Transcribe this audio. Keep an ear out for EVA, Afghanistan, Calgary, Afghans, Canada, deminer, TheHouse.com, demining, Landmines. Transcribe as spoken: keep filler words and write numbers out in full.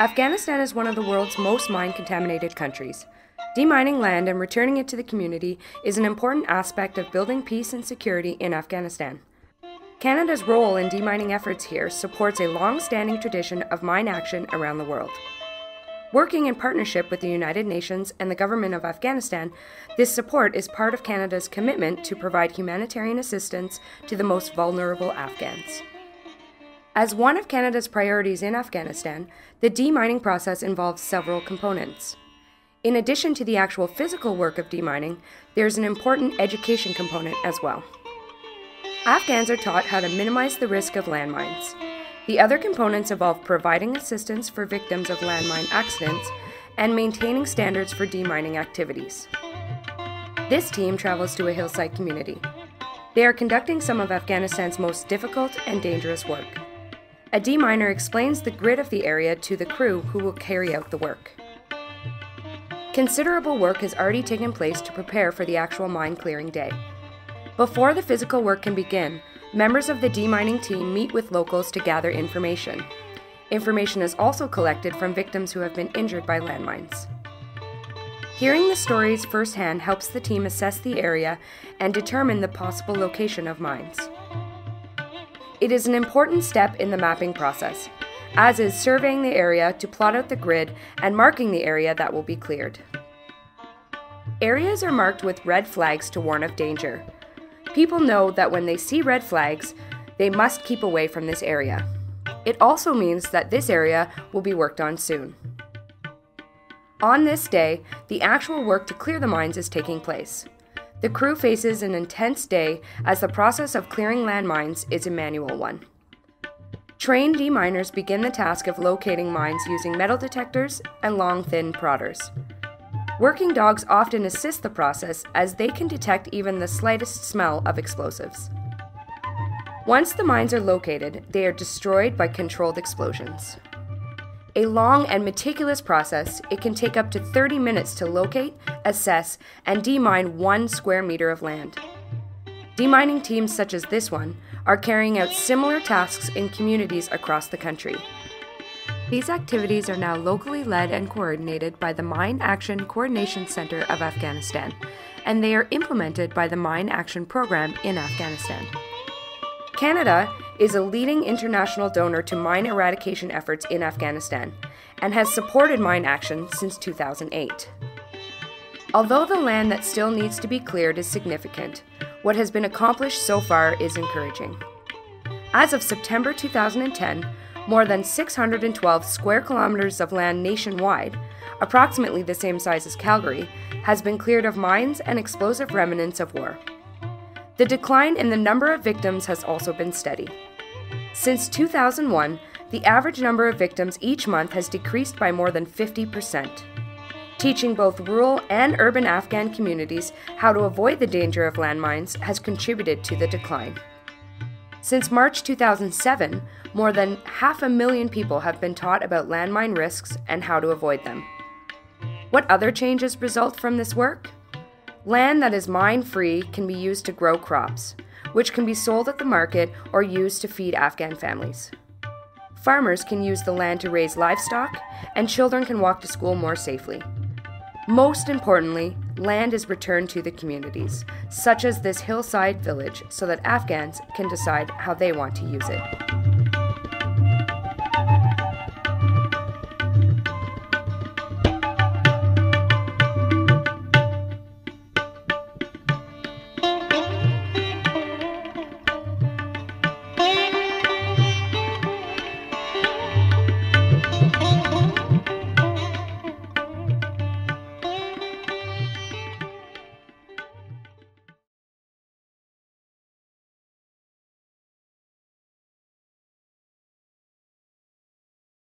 Afghanistan is one of the world's most mine-contaminated countries. Demining land and returning it to the community is an important aspect of building peace and security in Afghanistan. Canada's role in demining efforts here supports a long-standing tradition of mine action around the world. Working in partnership with the United Nations and the government of Afghanistan, this support is part of Canada's commitment to provide humanitarian assistance to the most vulnerable Afghans. As one of Canada's priorities in Afghanistan, the demining process involves several components. In addition to the actual physical work of demining, there is an important education component as well. Afghans are taught how to minimize the risk of landmines. The other components involve providing assistance for victims of landmine accidents and maintaining standards for demining activities. This team travels to a hillside community. They are conducting some of Afghanistan's most difficult and dangerous work. A deminer explains the grid of the area to the crew who will carry out the work. Considerable work has already taken place to prepare for the actual mine clearing day. Before the physical work can begin, members of the demining team meet with locals to gather information. Information is also collected from victims who have been injured by landmines. Hearing the stories firsthand helps the team assess the area and determine the possible location of mines. It is an important step in the mapping process, as is surveying the area to plot out the grid and marking the area that will be cleared. Areas are marked with red flags to warn of danger. People know that when they see red flags, they must keep away from this area. It also means that this area will be worked on soon. On this day, the actual work to clear the mines is taking place. The crew faces an intense day as the process of clearing landmines is a manual one. Trained deminers begin the task of locating mines using metal detectors and long, thin prodders. Working dogs often assist the process as they can detect even the slightest smell of explosives. Once the mines are located, they are destroyed by controlled explosions. A long and meticulous process, it can take up to thirty minutes to locate, assess, and demine one square meter of land. Demining teams such as this one are carrying out similar tasks in communities across the country. These activities are now locally led and coordinated by the Mine Action Coordination Center of Afghanistan, and they are implemented by the Mine Action Program in Afghanistan. Canada is a leading international donor to mine eradication efforts in Afghanistan and has supported mine action since two thousand eight. Although the land that still needs to be cleared is significant, what has been accomplished so far is encouraging. As of September two thousand ten, more than six hundred twelve square kilometers of land nationwide, approximately the same size as Calgary, has been cleared of mines and explosive remnants of war. The decline in the number of victims has also been steady. Since two thousand one, the average number of victims each month has decreased by more than fifty percent, teaching both rural and urban Afghan communities how to avoid the danger of landmines has contributed to the decline. Since March two thousand seven, more than half a million people have been taught about landmine risks and how to avoid them. What other changes result from this work? Land that is mine-free can be used to grow crops, which can be sold at the market or used to feed Afghan families. Farmers can use the land to raise livestock, and children can walk to school more safely. Most importantly, land is returned to the communities, such as this hillside village, so that Afghans can decide how they want to use it.